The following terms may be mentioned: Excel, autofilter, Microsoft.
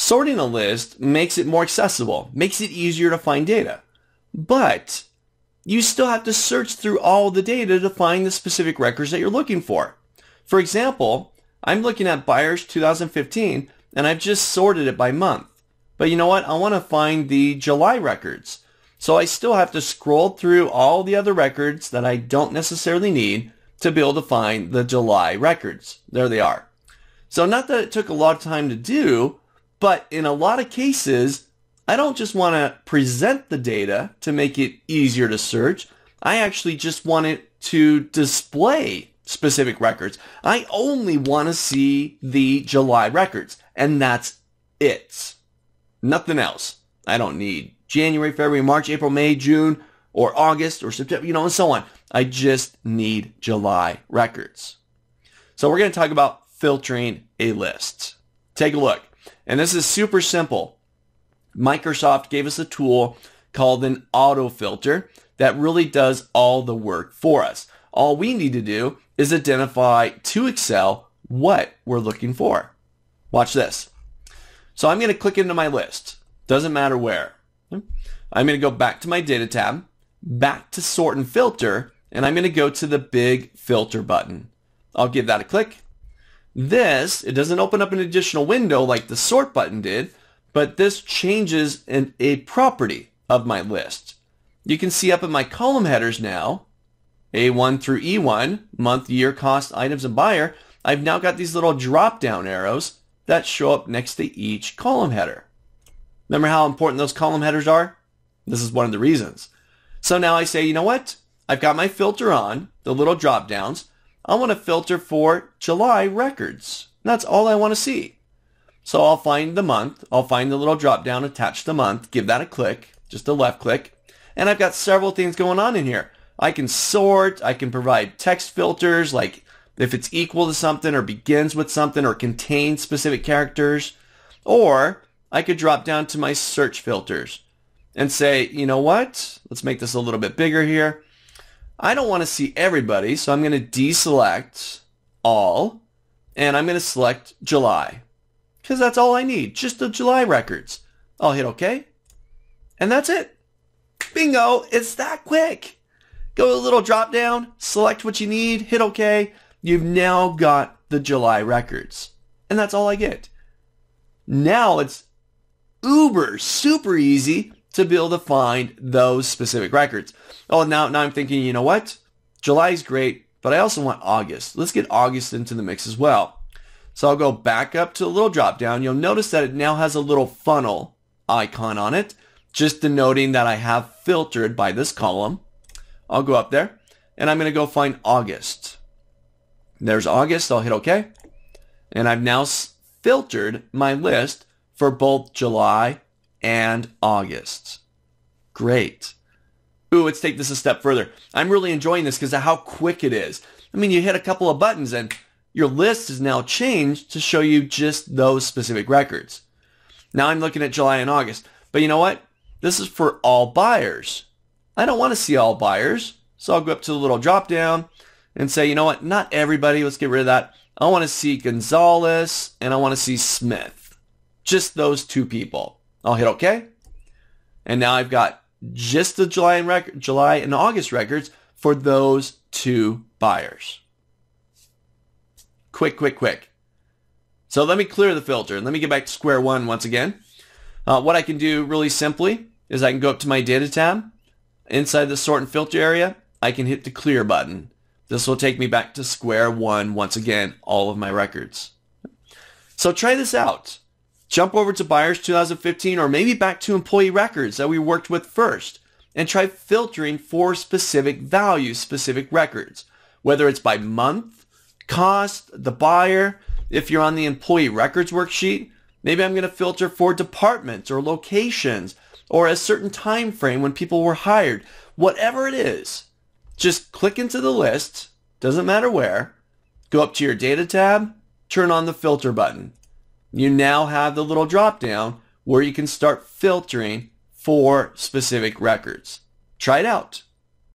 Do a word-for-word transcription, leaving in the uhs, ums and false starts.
Sorting a list makes it more accessible, makes it easier to find data. But you still have to search through all the data to find the specific records that you're looking for. For example, I'm looking at buyers two thousand fifteen and I've just sorted it by month. But you know what? I want to find the July records. So I still have to scroll through all the other records that I don't necessarily need to be able to find the July records. There they are. So not that it took a lot of time to do, but in a lot of cases, I don't just want to present the data to make it easier to search. I actually just want it to display specific records. I only want to see the July records, and that's it. Nothing else. I don't need January, February, March, April, May, June, or August, or September, you know, and so on. I just need July records. So we're going to talk about filtering a list. Take a look. And this is super simple. Microsoft gave us a tool called an autofilter that really does all the work for us. All we need to do is identify to Excel what we're looking for. Watch this. So I'm going to click into my list. Doesn't matter where. I'm going to go back to my data tab, back to sort and filter, and I'm going to go to the big filter button. I'll give that a click. This, it doesn't open up an additional window like the sort button did, but this changes in a property of my list. You can see up in my column headers now, A one through E one, month, year, cost, items, and buyer, I've now got these little drop-down arrows that show up next to each column header. Remember how important those column headers are? This is one of the reasons. So now I say, you know what? I've got my filter on, the little drop downs. I want to filter for July records. That's all I want to see. So I'll find the month. I'll find the little drop down attached to month. Give that a click, just a left click. And I've got several things going on in here. I can sort. I can provide text filters, like if it's equal to something or begins with something or contains specific characters. Or I could drop down to my search filters and say, you know what, let's make this a little bit bigger here. I don't want to see everybody, so I'm going to deselect all, and I'm going to select July, because that's all I need, just the July records. I'll hit OK, and that's it. Bingo, it's that quick. Go to the little drop down, select what you need, hit OK. You've now got the July records, and that's all I get. Now it's uber, super easy to be able to find those specific records. Oh, now, now I'm thinking, you know what? July's great, but I also want August. Let's get August into the mix as well. So I'll go back up to a little drop down. You'll notice that it now has a little funnel icon on it, just denoting that I have filtered by this column. I'll go up there, and I'm going to go find August. There's August. I'll hit OK. And I've now filtered my list for both July and August. Great. Ooh, let's take this a step further. I'm really enjoying this because of how quick it is. I mean, you hit a couple of buttons and your list is now changed to show you just those specific records. Now I'm looking at July and August, but you know what? This is for all buyers. I don't want to see all buyers, so I'll go up to the little drop down and say, you know what? Not everybody. Let's get rid of that. I want to see Gonzalez and I want to see Smith. Just those two people. I'll hit OK. And now I've got just the July and, rec July and August records for those two buyers. Quick, quick, quick. So let me clear the filter and let me get back to square one once again. Uh, what I can do really simply is I can go up to my data tab. Inside the sort and filter area, I can hit the clear button. This will take me back to square one once again, all of my records. So try this out. Jump over to buyers two thousand fifteen or maybe back to employee records that we worked with first and try filtering for specific values, specific records, whether it's by month, cost, the buyer. If you're on the employee records worksheet, maybe I'm going to filter for departments or locations or a certain time frame when people were hired. Whatever it is, just click into the list, doesn't matter where, go up to your data tab, turn on the filter button. You now have the little drop down where you can start filtering for specific records. Try it out.